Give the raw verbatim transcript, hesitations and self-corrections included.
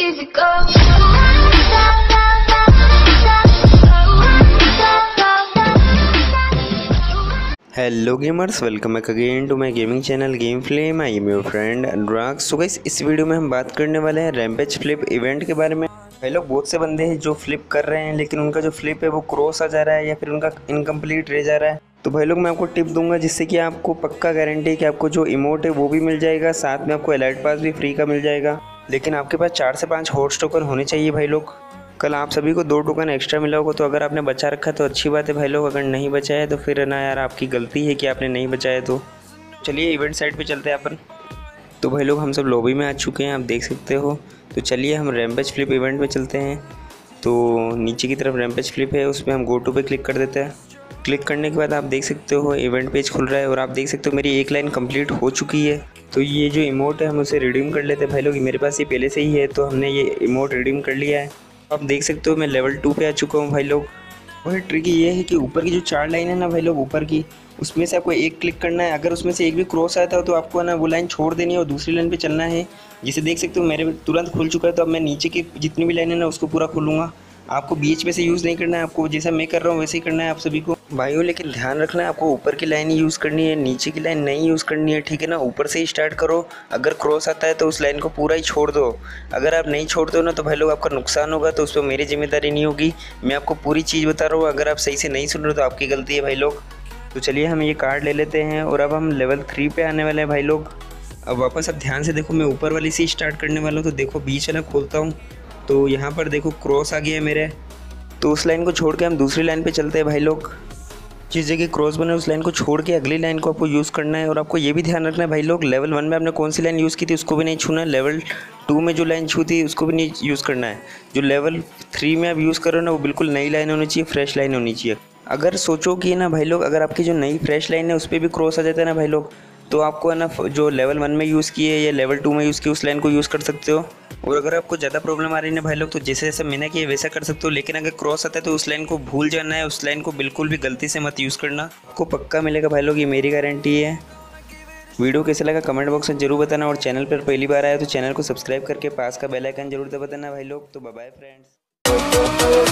easy go. Hello gamers, welcome back again to my gaming channel game flame. I am your friend drugs. So guys, इस video में हम बात करने वाले हैं रैम्पेज फ्लिप इवेंट के बारे में। भाई लोग बहुत से बंदे हैं जो फ्लिप कर रहे हैं, लेकिन उनका जो फ्लिप है वो क्रॉस आ जा रहा है या फिर उनका इनकम्प्लीट रह जा रहा है। तो भाई लोग मैं आपको टिप दूंगा जिससे कि आपको पक्का गारंटी है कि आपको जो इमोट है वो भी मिल जाएगा, साथ में आपको एलाइट पास भी फ्री का मिल जाएगा। लेकिन आपके पास चार से पाँच हॉट टोकन होने चाहिए। भाई लोग कल आप सभी को दो टोकन एक्स्ट्रा मिला होगा, तो अगर आपने बचा रखा तो अच्छी बात है। भाई लोग अगर नहीं बचाया तो फिर ना यार आपकी गलती है कि आपने नहीं बचाया। तो चलिए इवेंट साइड पे चलते हैं अपन। तो भाई लोग हम सब लॉबी में आ चुके हैं, आप देख सकते हो। तो चलिए हम रैम्पेज फ्लिप इवेंट में चलते हैं। तो नीचे की तरफ रैम्पेज फ्लिप है, उसमें हम गो टू पे क्लिक कर देते हैं। क्लिक करने के बाद आप देख सकते हो इवेंट पेज खुल रहा है और आप देख सकते हो मेरी एक लाइन कम्प्लीट हो चुकी है। तो ये जो इमोट है हम उसे रिडीम कर लेते हैं। भाई लोग मेरे पास ये पहले से ही है, तो हमने ये इमोट रिडीम कर लिया है। आप देख सकते हो मैं लेवल टू पे आ चुका हूँ। भाई लोग वही ट्रिक ये है कि ऊपर की जो चार लाइन है ना भाई लोग, ऊपर की उसमें से आपको एक क्लिक करना है। अगर उसमें से एक भी क्रॉस आता हो तो आपको ना वो लाइन छोड़ देनी है और दूसरी लाइन पे चलना है। जिसे देख सकते हो मेरे तुरंत खुल चुका है। तो अब मैं नीचे की जितनी भी लाइन है ना उसको पूरा खोलूँगा। आपको बीच में से यूज़ नहीं करना है, आपको जैसा मैं कर रहा हूँ वैसे ही करना है आप सभी को। भाइयों लेकिन ध्यान रखना है, आपको ऊपर की लाइन ही यूज़ करनी है, नीचे की लाइन नहीं यूज़ करनी है, ठीक है ना। ऊपर से ही स्टार्ट करो, अगर क्रॉस आता है तो उस लाइन को पूरा ही छोड़ दो। अगर आप नहीं छोड़ते हो ना तो भाई लोग आपका नुकसान होगा, तो उस पर मेरी जिम्मेदारी नहीं होगी। मैं आपको पूरी चीज़ बता रहा हूँ, अगर आप सही से नहीं सुन रहे हो तो आपकी गलती है भाई लोग। तो चलिए हम ये कार्ड ले लेते हैं और अब हम लेवल थ्री पे आने वाले हैं भाई लोग। अब वापस आप ध्यान से देखो, मैं ऊपर वाली से स्टार्ट करने वाला हूँ। तो देखो बीच वाला खोलता हूँ, तो यहाँ पर देखो क्रॉस आ गया है मेरे, तो उस लाइन को छोड़ के हम दूसरी लाइन पे चलते हैं। भाई लोग जिस जगह क्रॉस बने उस लाइन को छोड़ के अगली लाइन को आपको यूज़ करना है। और आपको ये भी ध्यान रखना है भाई लोग, लेवल वन में आपने कौन सी लाइन यूज़ की थी उसको भी नहीं छूना, लेवल टू में जो लाइन छू थी उसको भी नहीं यूज़ करना है। जो लेवल थ्री में आप यूज़ करो ना वो बिल्कुल नई लाइन होनी चाहिए, फ्रेश लाइन होनी चाहिए। अगर सोचो कि ना भाई लोग अगर आपकी जो नई फ्रेश लाइन है उस पर भी क्रॉस आ जाता है ना भाई लोग, तो आपको है ना जो लेवल वन में यूज़ किए या लेवल टू में यूज़ किए उस लाइन को यूज़ कर सकते हो। और अगर आपको ज़्यादा प्रॉब्लम आ रही है ना भाई लोग तो जैसे जैसे मैंने किया वैसा कर सकते हो। लेकिन अगर क्रॉस आता है तो उस लाइन को भूल जाना है, उस लाइन को बिल्कुल भी गलती से मत यूज़ करना, आपको पक्का मिलेगा भाई लोग, ये मेरी गारंटी है। वीडियो कैसा लगा कमेंट बॉक्स में ज़रूर बताना, और चैनल पर पहली बार आया तो चैनल को सब्सक्राइब करके पास का बेल आइकन जरूर दबा देना भाई लोग। तो बाय बाय फ्रेंड्स।